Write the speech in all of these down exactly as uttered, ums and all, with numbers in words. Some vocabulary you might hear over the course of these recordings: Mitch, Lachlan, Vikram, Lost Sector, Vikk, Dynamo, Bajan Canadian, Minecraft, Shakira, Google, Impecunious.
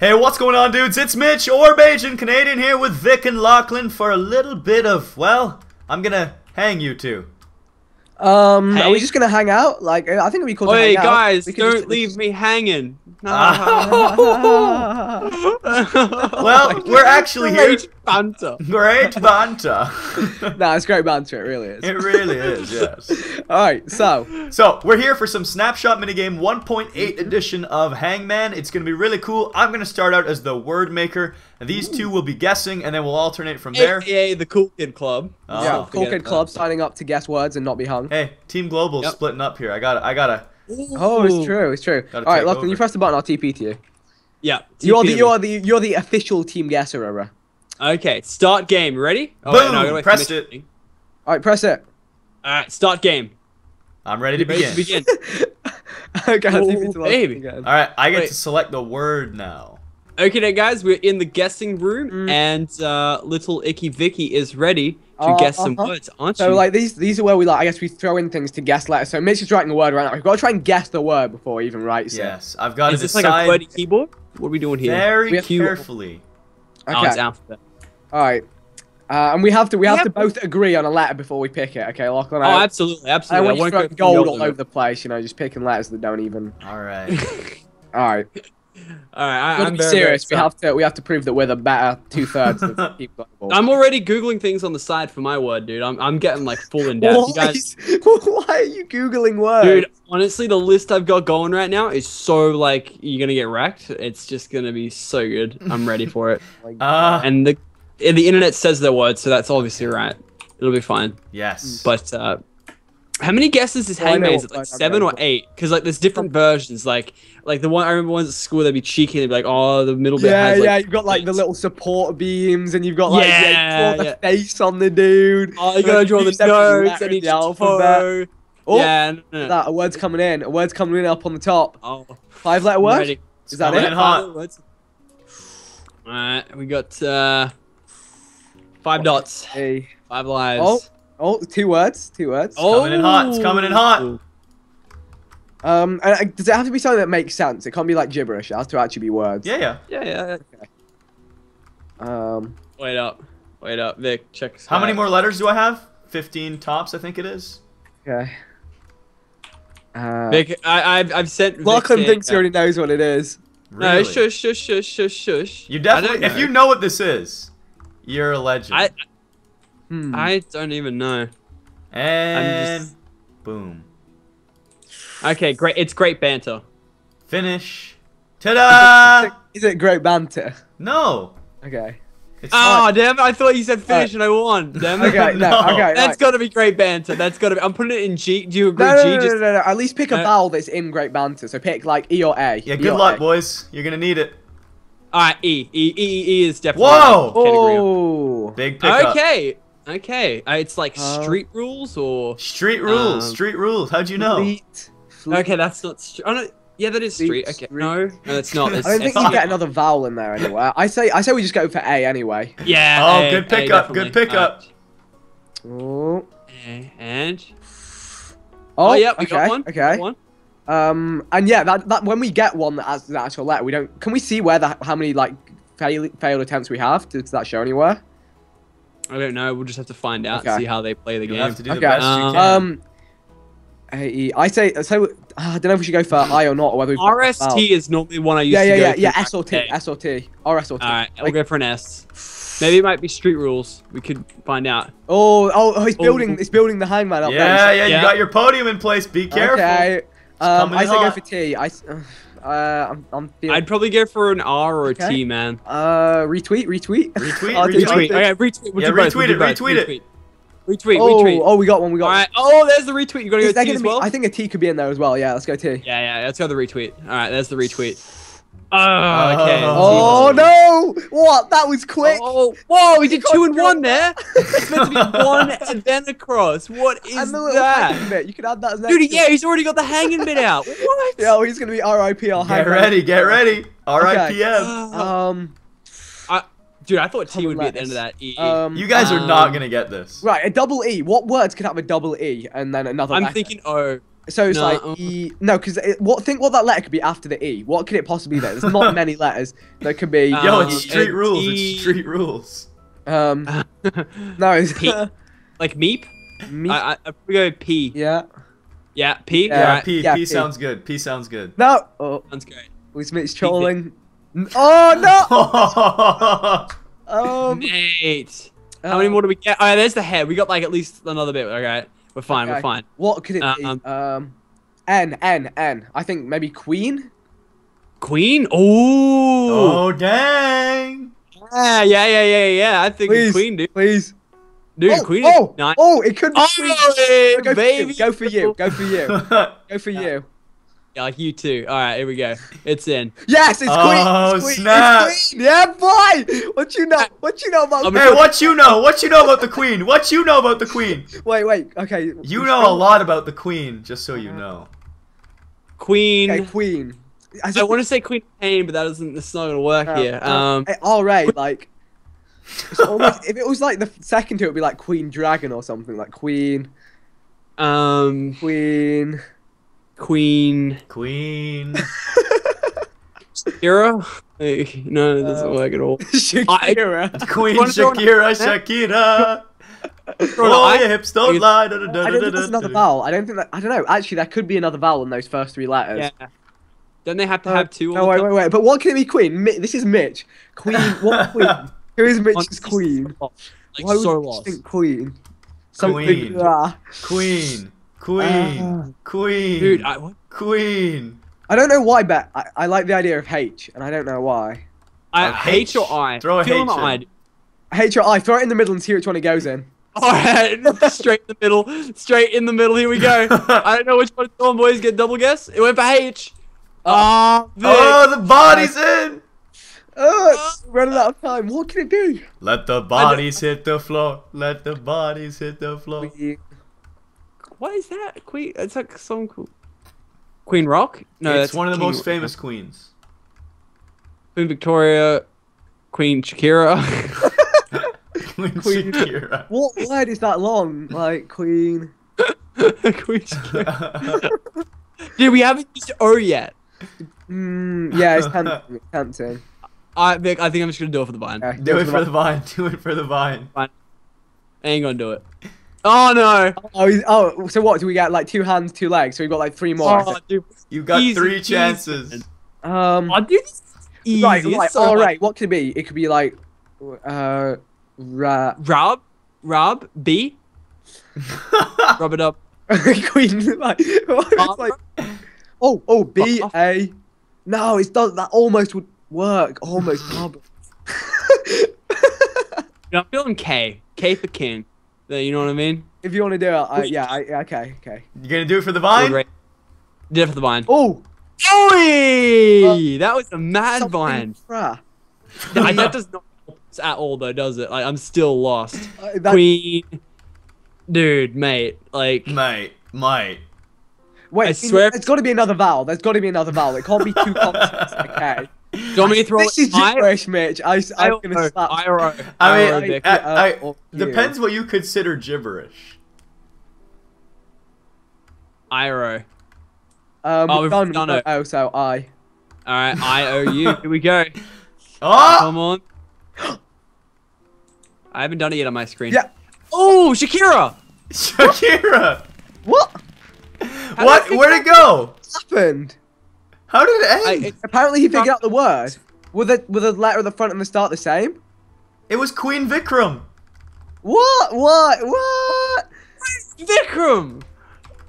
Hey, what's going on, dudes? It's Mitch or Bajan Canadian here with Vic and Lachlan for a little bit of, well, I'm gonna hang you two. Um, hey. Are we just gonna hang out? Like, I think we called it hang out. Hey guys, don't just, leave just... me hanging. Well, we're actually here. Great banter. Great banter. Nah, it's great banter. It really is. It really is. Yes. All right. So, so we're here for some snapshot minigame one point eight edition of Hangman. It's gonna be really cool. I'm gonna start out as the word maker. These two will be guessing, and then we'll alternate from there. A K A the Cool Kid Club. Oh, yeah, Cool Kid Club signing up to guess words and not be hung. Hey, Team Global yep. splitting up here. I gotta. I gotta. Ooh. Oh, it's true, it's true. All right, Lachlan, you press the button, I'll T P to you. Yeah. You are the you are the you're the official team guesser, Rara. Okay, start game. Ready? Oh, boom! Wait, no, I pressed it. Thing. All right, press it. All right, start game. I'm ready to begin. Ready to begin. Okay, I'll T P to Lachlan. All right, I get wait. to select the word now. Okay, then, guys, we're in the guessing room, mm. and uh, little Icky Vicky is ready. To uh, guess some uh -huh. words, aren't so, you? So like these, these are where we like. I guess we throw in things to guess letters. So Mitch is writing the word right now. We've got to try and guess the word before we even write. So. Yes, I've got is to decide. Is this like a wordy keyboard? What are we doing here? Very carefully. Okay. Oh, it's alphabet. All right, uh, and we have to we, we have, have to both agree on a letter before we pick it. Okay, Lachlan. Oh, absolutely, absolutely. I, I want to throw gold all over the place. You know, just picking letters that don't even. All right. All right. All right, I, I'm be serious. We have to, we have to prove that we're the better two thirds of the people. I'm already googling things on the side for my word, dude. I'm, I'm getting like full in depth. You guys, why are you googling words? Dude, honestly, the list I've got going right now is so like you're gonna get wrecked. It's just gonna be so good. I'm ready for it. uh, and the, the internet says their words, so that's obviously right. It'll be fine. Yes. But uh, how many guesses is Hangman? Is it like seven or eight? Because like there's different versions. Like like the one I remember ones at school, they'd be cheeky. They'd be like, oh, the middle bit. Yeah, has, like, yeah. You've got like the little support beams, and you've got like yeah, yeah, draw yeah. the face on the dude. Oh, you gotta draw the notes and each alphabet. Oh, yeah, no, no, no. That a word's coming in. A word's coming in up on the top. Oh, five letter word. Ready. Is that it? Hot. All right, we got uh, five dots. Hey. Five lives. Oh. Oh, two words, two words. It's coming oh. in hot, it's coming in hot. Um, and, uh, does it have to be something that makes sense? It can't be like gibberish, it has to actually be words. Yeah, yeah. Yeah, yeah. Okay. Um, wait up, wait up, Vic, check this out. How many more letters do I have? fifteen tops, I think it is. Okay. Uh, Vic, I, I've, I've sent... Lachlan thinks he already knows what it is. Really? No, shush, shush, shush, shush, shush. You definitely, if you know what this is, you're a legend. I, Hmm. I don't even know. And just... boom. Okay, great. It's great banter. Finish. Ta-da! Is it great banter? No. Okay. It's oh, like... damn it. I thought you said finish right. and I won. Damn it. Okay, no, no. Okay, that's right. got to be great banter. That's got to be. I'm putting it in G. Do you agree? No, no, G no, no, just... no, no, no. At least pick no. a vowel that's in great banter. So pick like E or A. Yeah, good e luck, a. boys. You're going to need it. All right, E. E, E, E is definitely. Whoa! Oh. Big pickup. Okay. Okay. Uh, it's like uh, street rules or. Street rules. Um, street rules. How'd you know? Fleet, fleet. Okay, that's not. St oh, no. Yeah, that is street. Fleet, okay. Street. No, no, that's not. It's, I don't think you get another vowel in there anywhere. I say, I say we just go for A anyway. Yeah. Oh, a, good pickup. Good pickup. Right. Oh. A and. Oh, oh yeah, we okay, got one. Okay. Got one. Um, and yeah, that, that when we get one that has the actual letter, we don't. Can we see where the how many like fail, failed attempts we have? Does that show anywhere? I don't know. We'll just have to find out okay. and see how they play the You'll game. Have to do okay. the best um, you can. Um, I, I say so. Uh, I don't know if we should go for I or not. Or whether R S T is normally one I use. Yeah, yeah, to go yeah, yeah. S or T, S or T, R S or T. All right, like, we'll go for an S. Maybe it might be street rules. We could find out. Oh, oh, oh he's oh, building. He's building the Hangman up. Yeah, there. yeah, yeah. You got your podium in place. Be careful. Okay. Um, I say go for T. I, uh, I'm, I'm feeling... I'd probably go for an R or okay. a T, man. Uh, retweet, retweet, retweet, oh, retweet. retweet. Okay, retweet. We'll yeah, retweet we'll it, retweet it, retweet, retweet. Oh, retweet. oh, we got one, we got. All right. One. Oh, there's the retweet. You gotta Is go T as well. Be, I think a T could be in there as well. Yeah, let's go T. Yeah, yeah, let's go the retweet. All right, there's the retweet. Oh, okay. Oh, oh no! What? That was quick. Oh, whoa! We did two and one there. It's meant to be one and then a cross. What is that? Bit. You could add that as dude. Next yeah, he's already got the hanging bit out. What? Yo, he's gonna be R I P Our hangman. Get ready, get ready. R I P M. Okay. Um, I, dude, I thought T would be at the end of that E. Um, you guys are um, not gonna get this. Right, a double E. What words could have a double E and then another? I'm letter? thinking O. So it's no, like um, E. No, because what think what that letter could be after the E. What could it possibly be? There's not many letters that could be. Um, Yo, it's street it's rules. E. It's street rules. Um, no, it's P. Like meep. Meep. I, I, I go P. Yeah. Yeah, P. Yeah, right. P. Yeah, P, P sounds good. P sounds good. No. Oh. Sounds great. Was Mitch trolling? Oh no! um, Mate. How um, many more do we get? Oh, there's the head. We got like at least another bit. Okay. We're fine, okay. we're fine. What could it uh, be? Um, um, N, N, N. I think maybe Queen? Queen? Oh! Oh, dang! Yeah, yeah, yeah, yeah, yeah. I think please, Queen, dude. Please. Dude, oh, Queen oh, is nice. Oh, it could be Queen. Oh, go, baby. For go for you, go for you. Go for you. Yeah, like you too. All right, here we go. It's in. Yes, it's Queen. Oh, it's Queen. Snap. It's Queen. Yeah, boy. What you know? What you know about the Queen? Hey, what you know? What you know about the Queen? What you know about the Queen? Wait, wait. Okay. You know a lot about the Queen, just so you know. Queen. Okay, Queen. I, I want to say Queen Pain, but that doesn't. That's not gonna work um, here. Um. All right, like. It's almost, if it was like the second two, it'd be like Queen Dragon or something like Queen. Um. Queen. Queen. Queen. Shakira? Like, no, it doesn't um, work at all. Shakira. I, Queen Shakira, Shakira. Oh, your hips don't I, lie. I don't think there's another vowel. I don't think that, I don't know. Actually, there could be another vowel in those first three letters. Yeah. Don't they have to uh, have two? No, wait, wait, wait. But what can it be Queen? Mi this is Mitch. Queen, what Queen? Who is Mitch's Queen? Like, why would so you think Queen? Queen. Queen. Queen, uh, Queen, dude, I, what? Queen. I don't know why, but I, I like the idea of H, and I don't know why. I, oh, H. H or I? Throw H, H, I. H or I? Throw it in the middle and see which one it goes in. All right, straight in the middle, straight in the middle. Here we go. I don't know which one. Come on, boys, get double guess. It went for H. Oh, Vic. Oh, the body's in. Oh, it's running out of time. What can it do? Let the bodies hit the floor. Let the bodies hit the floor. We What is that? Queen? It's like a song called Queen Rock? No, it's that's one of the King most famous Rock. Queens. Queen Victoria, Queen Shakira. Queen, Queen Shakira. What word is that long? Like Queen. Queen Shakira. Dude, we haven't used O yet. Mm, yeah, it's tempting. It's tempting. I Vic, I think I'm just gonna do it for the vine. Yeah, do, do it, it for, for the vine. Do it for the vine. I ain't gonna do it. Oh no! Oh, oh, so what? Do we get like two hands, two legs? So we've got like three more. Oh, dude. You got easy, three easy. chances. Um, oh, dude, this is easy. Right, like, so all right. Like... What could it be? It could be like, uh, ra Rob, Rob, B. Rub it up. Queen. Like, like, oh, oh, B A. No, it's not. That almost would work. Almost. I'm feeling K. K for King. You know what I mean? If you want to do it, I, yeah, I, okay, okay. You gonna do it for the vine? Did it for the vine. Oh! Owie! Uh, that was a mad vine. Fra. That, that does not help us at all, though, does it? Like, I'm still lost. Uh, Queen. Dude, mate. Like. Mate, mate. Wait, I swear. It's gotta be another vowel. There's gotta be another vowel. It can't be two consonants, okay? Do you want me to throw this is gibberish, Mitch. I, I'm I gonna slap. I, I, I mean, Vic, I, I, I, depends what you consider gibberish. I O. Um, oh, we've done, done it. Oh, so I. All right, I O U. Here we go. Oh! Come on. I haven't done it yet on my screen. Yeah. Oh, Shakira. Shakira. What? What? what? Where'd it go? What happened? How did it end? I, it, Apparently he figured out the word. Were the, were the letter at the front and the start the same? It was Queen Vikram. What? What? What? Vikram!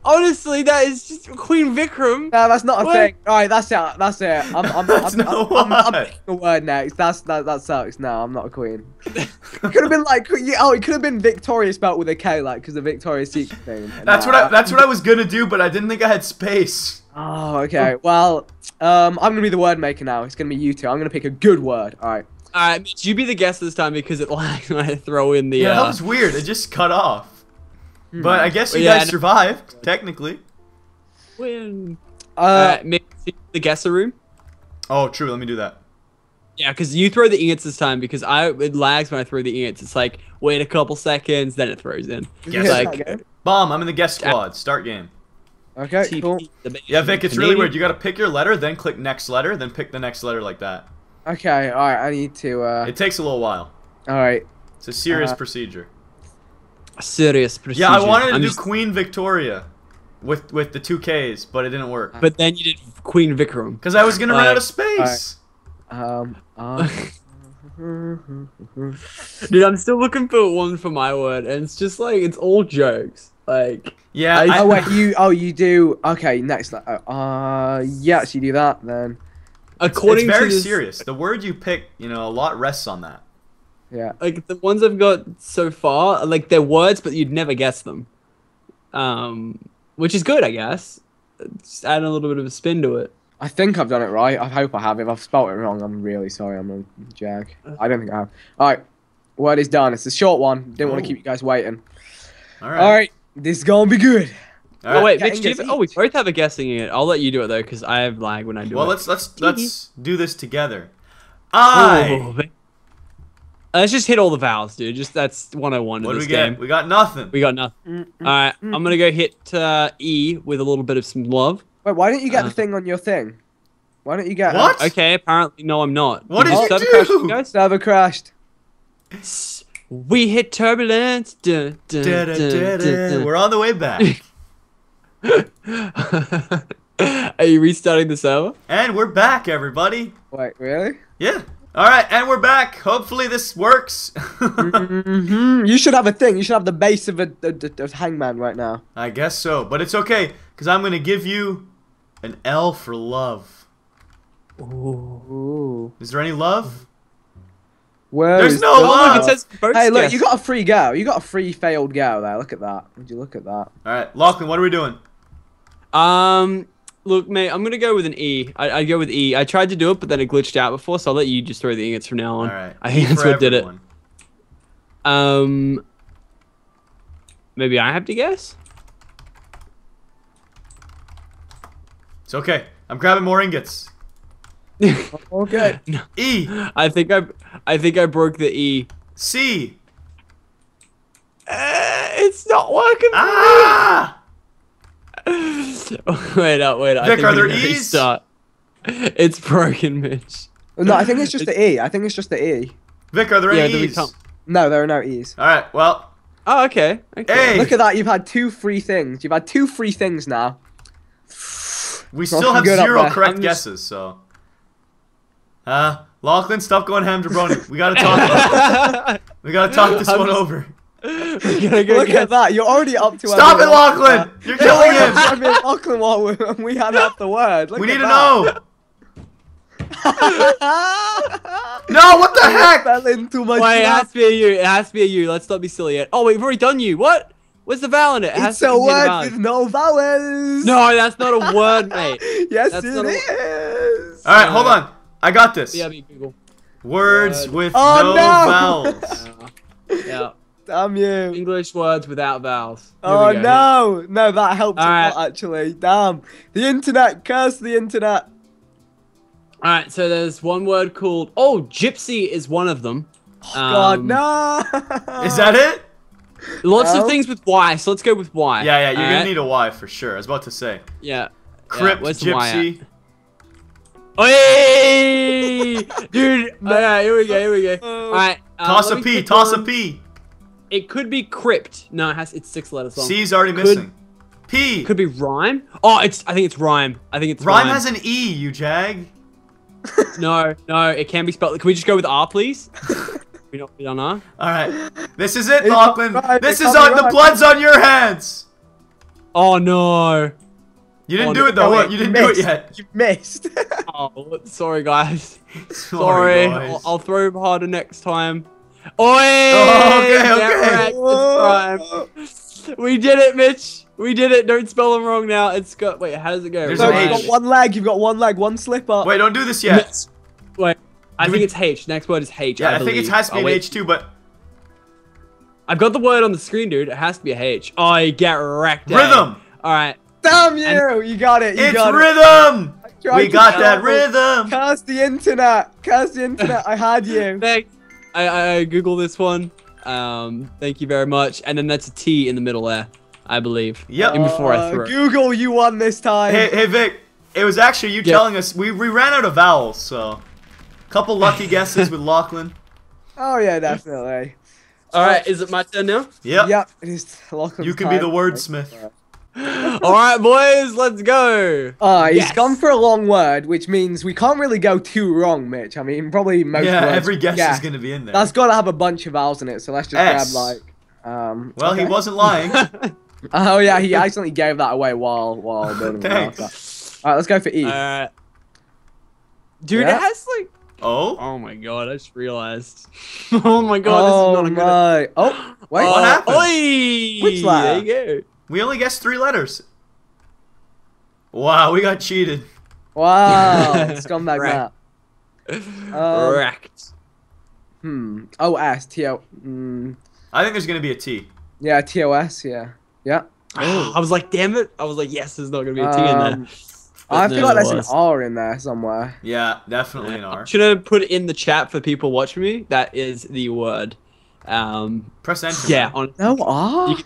Honestly, that is just Queen Vikram. No, that's not a what? thing. Alright, that's it. That's it. I'm, I'm, that's I'm, not I'm, I'm, I'm, I'm picking a word next. That's, that, that sucks. No, I'm not a queen. It could have been like, oh, it could have been Victoria spelled with a K, like, because the Victoria's Secret thing. That's, no, what I, that's what I was going to do, but I didn't think I had space. Oh, okay. Well, um, I'm going to be the word maker now. It's going to be you two. I'm going to pick a good word. All right. All right. Mitch, you be the guest this time because it like I throw in the... Yeah, uh... that was weird. It just cut off. Mm-hmm. But I guess you well, yeah, guys survived, technically. Win. Uh, uh, Mitch, the guesser room. Oh, true. Let me do that. Yeah, because you throw the ingots this time because I it lags when I throw the ingots. It's like, wait a couple seconds, then it throws in. Guess. Like, Bomb, I'm in the guest squad. Start game. Okay, T P cool. Yeah, Vic, it's Canadian. Really weird. You gotta pick your letter, then click next letter, then pick the next letter like that. Okay, alright, I need to, uh... It takes a little while. Alright. It's a serious uh, procedure. A serious procedure. Yeah, I wanted to I'm do just... Queen Victoria with with the two Ks, but it didn't work. But then you did Queen Vikram. Because I was gonna uh, run out of space! Right. Um, um... Dude, I'm still looking for one for my word, and it's just like, it's all jokes. Like... Yeah, I, I, oh wait, you oh you do okay next. Uh, yeah, so you do that then. According it's, it's very to this, serious. The word you pick, you know, a lot rests on that. Yeah, like the ones I've got so far, like they're words, but you'd never guess them. Um, which is good, I guess. Just add a little bit of a spin to it. I think I've done it right. I hope I have. If I've spelled it wrong, I'm really sorry. I'm a jag. I don't think I have. All right, word is done. It's a short one. Didn't Ooh. want to keep you guys waiting. All right. All right. This is gonna be good. All right. Oh wait, Mitch, do you have, oh we both have a guessing in it. I'll let you do it though, because I have lag when I do well, it. Well, let's let's let's do this together. I. Let's just hit all the vowels, dude. Just that's one oh one in this game. What do we get? We got nothing. We got nothing. Mm -mm. All right, I'm gonna go hit uh, E with a little bit of some love. Wait, why don't you get uh, the thing on your thing? Why don't you get? What? It? Okay, apparently no, I'm not. What did, did you server do? Crashed, server crashed. We hit turbulence. Da, da, da, da, da, da, da. We're on the way back. Are you restarting the server? And we're back, everybody. Wait, really? Yeah. All right, and we're back. Hopefully this works. mm-hmm. You should have a thing. You should have the base of a, a, a, a hangman right now. I guess so, but it's okay because I'm gonna give you an L for love. Ooh. Is there any love? Where There's no love. It says hey, look, guess. You got a free go. You got a free failed go there. Look at that. Would you look at that? All right, Lachlan, what are we doing? Um, look, mate, I'm gonna go with an E. I, I go with E. I tried to do it, but then it glitched out before, so I'll let you just throw the ingots from now on. All right. I think that's what did it. Um, maybe I have to guess. It's okay. I'm grabbing more ingots. Okay. No. E. I think I, I think I broke the E. C. Uh, it's not working. For ah! Me. wait up, wait up. Vic, are there E's? Start. It's broken, Mitch. No, I think it's just the E. I think it's just the E. Vic, are there yeah, any E's? No, there are no E's. All right, well. Oh, okay. Okay. A. Look at that. You've had two free things. You've had two free things now. We it's still have zero correct I'm guesses, just... so. Uh, Lachlan, stop going ham jabroni. We gotta talk. we gotta talk this I'm one just, over. Go Look at that! You're already up to. Stop it, Lachlan! You're killing him. I mean, Lachlan, while we had half the word. Look we need to know. No, what the heck? Fell into my wait, it has to be a U. It has to be a U. Let's not be silly yet. Oh, we've already done U. What? What's the vowel in it? it it's a word with no vowels. No, that's not a word, mate. Yes, that's it is. All right, hold on. I got this. Yeah, Google. Words Word. with oh, no, no vowels. yeah. yeah. Damn you. English words without vowels. Here oh go, no, here. no, that helped right. lot, actually. Damn. The internet, curse the internet. All right, so there's one word called. Oh, gypsy is one of them. Oh, um, God, no. Is that it? Lots no. of things with Y, so let's go with Y. Yeah, yeah, you're All gonna right? need a Y for sure. I was about to say. Yeah. Crypt, yeah, gypsy. Hey, dude! All right, here we go. Here we go. All right. Uh, toss a P. Toss one. a P. It could be crypt. No, it has. It's six letters long. C's already could, missing. P. Could be rhyme. Oh, it's. I think it's rhyme. I think it's rhyme. Rhyme has an E. You jag. No, no, it can be spelled. Can we just go with R, please? we don't. We don't R. All right. This is it, Lachlan. Right. This it's is on. Right. The blood's on your hands. Oh no. You didn't oh, do it though. Wait, you didn't missed. do it yet. You missed. oh, sorry guys. Sorry. sorry I'll, I'll throw harder next time. Oi! Oh, okay, okay. We did it, Mitch. We did it. Don't spell them wrong now. It's got. Wait, how does it go? There's no, you've got one leg. You've got one leg. One slip up. Wait, don't do this yet. Mitch. Wait. I do think we... it's H. Next word is H. Yeah, I, I think it has to be oh, an H too, but. I've got the word on the screen, dude. It has to be a H. Oh, you get wrecked. Rhythm. Eh? All right. Damn you! And you got it. You it's got rhythm. It. We got that rhythm. Curse the internet. Curse the internet. I had you. Thanks. I, I Googled this one. Um, thank you very much. And then that's a T in the middle there. I believe. Yep. Even before uh, I threw it. Google, you won this time. Hey, hey Vic, it was actually you yep. telling us we we ran out of vowels, so couple lucky guesses with Lachlan. Oh yeah, definitely. All right, is it my turn now? Yep. Yep. It is Lachlan's. You can time. be the wordsmith. All right, boys, let's go. Uh, he's yes. gone for a long word, which means we can't really go too wrong, Mitch. I mean, probably most yeah, words. every guess yeah. is going to be in there. That's got to have a bunch of vowels in it, so let's just S. grab, like... Um, well, okay. he wasn't lying. Oh, yeah, he accidentally gave that away while, while building the house. All right, let's go for E. All uh, right. Dude, yeah. it has, like... Oh? Oh, my God, I just realized. Oh, my God, oh, this is not my. a good... Oh, wait. What uh, happened? Oy! Which letter? There you go. We only guessed three letters. Wow, we got cheated. Wow, it's gone back up. Um, Wrecked. Hmm. Oh, S, T O. Mm. I think there's going to be a T. Yeah, T O S, yeah. Yeah. Oh, I was like, damn it. I was like, yes, there's not going to be a T um, in there. But I feel like there's an R in there somewhere. Yeah, definitely an R. Should I put it in the chat for people watching me? That is the word. Um, Press enter. Yeah. On, no R?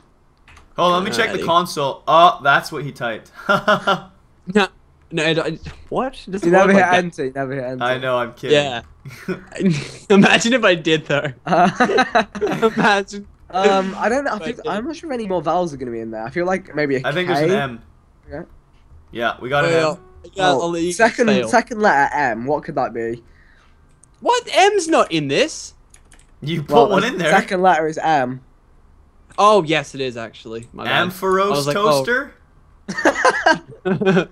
Hold on, let me check the console. Oh, that's what he typed. no, no, it, what? It doesn't you never hit like enter. You never hit enter. I know, I'm kidding. Yeah. Imagine if I did though. Uh, Imagine. Um, I don't know. I think, I I'm not sure if any more vowels are gonna be in there. I feel like maybe a I K. think there's an M. Okay. Yeah, we got well, an M. Oh, second, fail. second letter M. What could that be? What M's not in this? You put well, one in there. Second letter is M. Oh, yes, it is, actually. My Ampharos like, Toaster? Oh.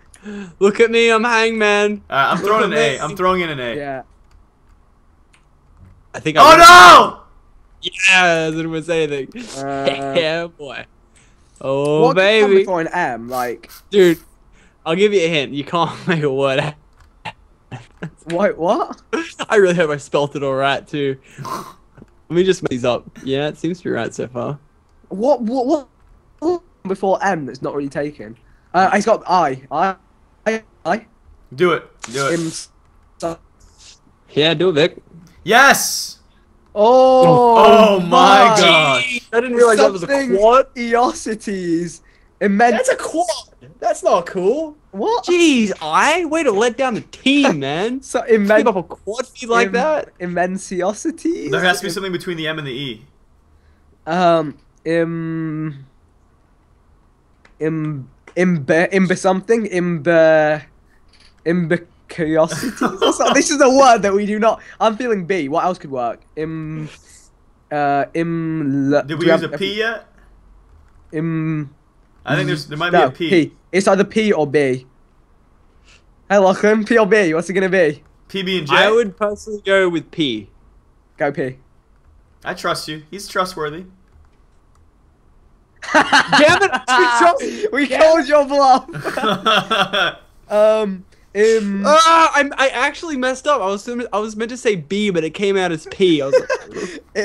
Look at me, I'm Hangman. Uh, I'm throwing an A. I'm throwing in an A. Yeah. I think I Oh, no! Yeah, I didn't say anything. Uh, yeah, boy. Oh, what baby. What before an M? Like... Dude, I'll give you a hint. You can't make a word. Wait, what? I really hope I spelt it all right, too. Let me just make these up. Yeah, it seems to be right so far. What what what before M that's not really taken? Uh, he's got I. I. I. I. Do it. Do it. Yeah, do it, Vic. Yes. Oh. Oh my God. I didn't realize that was a quad. Eosities. Immense. That's a quad. That's not cool. What? Jeez, I way to let down the team, man. So immense. Up a quad feed like Im that. Immensiosity. There has to be something between the M and the E. Um, im, im, imbe, imbe something, imbe, imbecuriosity. This is a word that we do not. I'm feeling B. What else could work? Im, uh, im. Did we use a P yet? Im. I think there's there might no, be a P. P. It's either P or B. Hey, Lachlan, P or B? What's it gonna be? P B and J. I would personally go with P. Go P. I trust you. He's trustworthy. Damn it! Trust we Damn. called your bluff. um. Um. Ah, I I actually messed up. I was I was meant to say B, but it came out as P. I was like,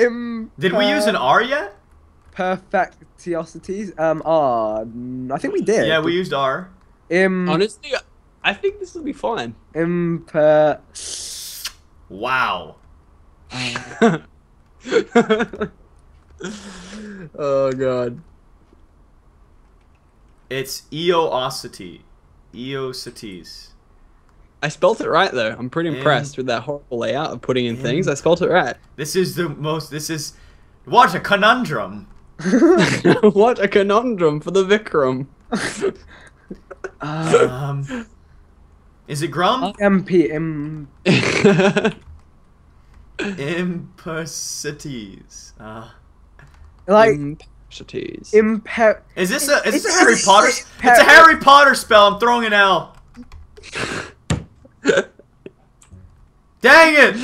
um. Did we use an R yet? Perfectiosities? Um, R. I think we did. Yeah, we used R. Im. Honestly, I think this will be fine. Imper. Wow. Oh, God. It's Eosity. Eosities. I spelt it right, though. I'm pretty impressed in, with that horrible layout of putting in, in things. I spelt it right. This is the most. This is. What a conundrum. What a conundrum for the Vikram. um, is it Grum? M P M. Impercities. Uh, like impercities. Imper. Is this a is this a Harry Potter? It's a Harry Potter spell. I'm throwing an L. Dang it!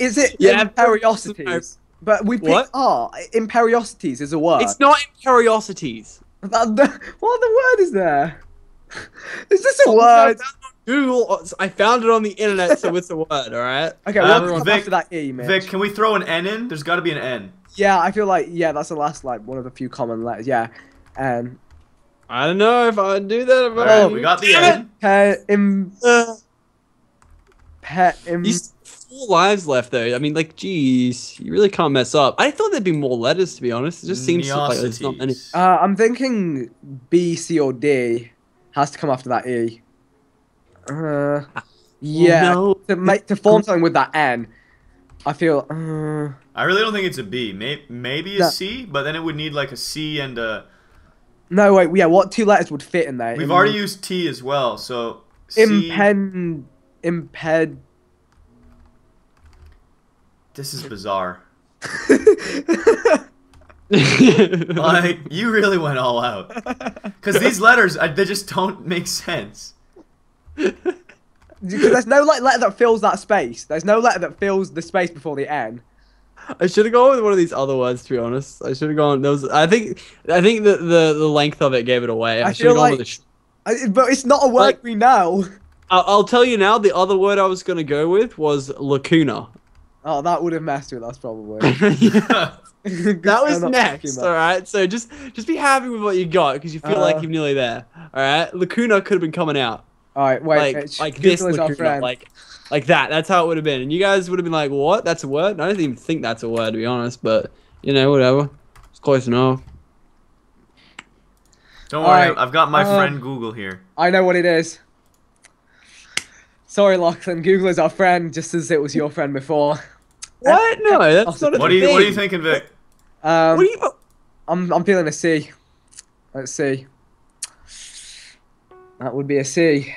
Is it yeah, imperiosities? But we picked R. Imperiosities is a word. It's not imperiosities. That, the, what other word is there? Is this a word? Google. I found it on the internet, so it's a word. All right. Okay. Um, we'll Vic, after that E, man. Vic, can we throw an N in? There's got to be an N. Yeah, I feel like yeah, that's the last like one of the few common letters. Yeah, and um, I don't know if I'd do that. If all I right, we got the N. It. N. Uh, Im. Uh, pe, Im. You four lives left, though. I mean, like, geez, you really can't mess up. I thought there'd be more letters, to be honest. It just seems like there's not many. Uh, I'm thinking B, C, or D has to come after that E. Uh, yeah, oh, no. to make to form something with that N. I feel. Uh, I really don't think it's a B. Maybe, maybe a no. C, but then it would need like a C and a. No wait, yeah. What two letters would fit in there? We've in already the... used T as well, so. C... Impen, imped. This is bizarre. Like, you really went all out. Because these letters, I, they just don't make sense. There's no like letter that fills that space. There's no letter that fills the space before the N. I should have gone with one of these other words, to be honest. I should have gone. There was, I think. I think the, the the length of it gave it away. I, I should have gone like, with a. I, but it's not a word like, we know. I'll, I'll tell you now. The other word I was gonna go with was lacuna. Oh, that would have messed with us probably. That was next. All right. So just just be happy with what you got because you feel uh, like you're nearly there. All right. Lacuna could have been coming out. All right. Wait. Like, like this lacuna. Like. Like that, that's how it would have been. And you guys would have been like, what? That's a word? And I don't even think that's a word, to be honest, but, you know, whatever. It's close enough. Don't All worry, right. I've got my uh, friend Google here. I know what it is. Sorry, Lachlan, Google is our friend, just as it was your friend before. What? No, that's not a what thing. Are you, what are you thinking, Vic? Um, what are you... I'm, I'm feeling a C. Let's see. That would be a C.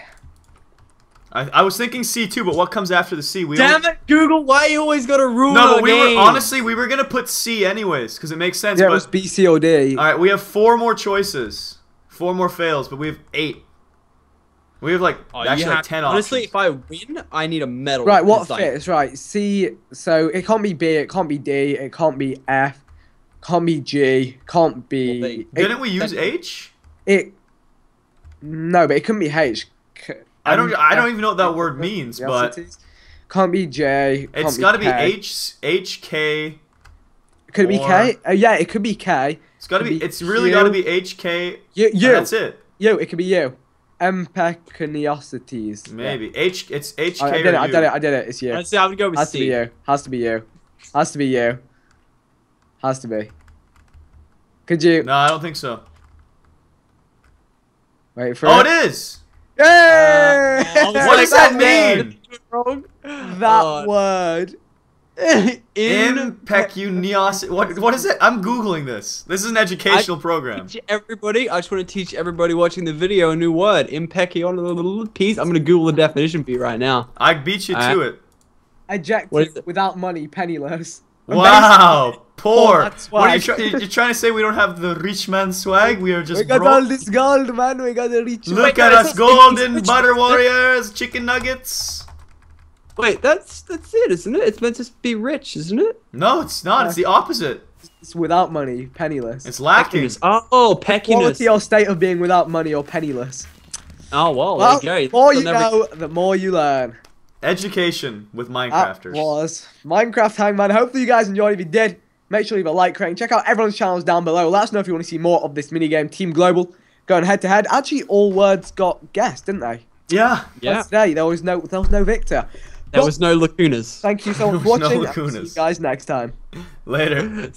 I, I was thinking C too, but what comes after the C? We Damn always... it, Google! Why you always gotta rule no, the we game? No, honestly, we were gonna put C anyways, because it makes sense. Yeah, but... it was B, C, or D. Alright, we have four more choices. Four more fails, but we have eight. We have like, oh, actually like have... ten honestly, options. Honestly, if I win, I need a medal. Right, what fits? Right, C, so it can't be B, it can't be D, it can't be F, can't be G, can't be... Well, it... Didn't we use H? It... No, but it couldn't be H. I don't. I don't even know what that word means, but can't be J. Can't it's got to be H. H K. Could it be K? Uh, yeah, it could be K. It's got to be. It's really got to be H K. You. That's it. You. It could be you. Impecuniosities. Maybe H. It's H K. I did it. I did it. I did it. It's you. I'd say I would go with C. Has to be you. Has to be you. Has to be you. Has to be. Could you? No, I don't think so. Wait for it. Oh, it is. Yay! Uh, what does that, that mean? Word. That oh. word. Impecunious. What? What is it? I'm Googling this. This is an educational I program. Teach everybody, I just want to teach everybody watching the video a new word. Impecunious. I'm going to Google the definition for you right now. I beat you right. to it. Ejected without money, penniless. Wow, poor. Oh, what are you try you're trying to say? We don't have the rich man swag. We are just. We got broke. all this gold, man. We got the rich. Look man. at us, golden butter warriors, chicken nuggets. Wait, that's that's it, isn't it? It's meant to be rich, isn't it? No, it's not. It's the opposite. It's without money, penniless. It's lacking. Peckiness. Oh, oh peckiness. Quality or state of being without money or penniless. Oh well, well there you go. The more you know, the more you learn. Education with Minecrafters. That was Minecraft Hangman. Hopefully you guys enjoyed. If you did, make sure you leave a like, crank. Check out everyone's channels down below. Let us know if you want to see more of this minigame. Team Global going head to head. Actually, all words got guessed, didn't they? Yeah. Yeah. Today there was no, there was no Victor. There but, was no lacunas. Thank you so much for watching. No lacunas. See you guys next time. Later.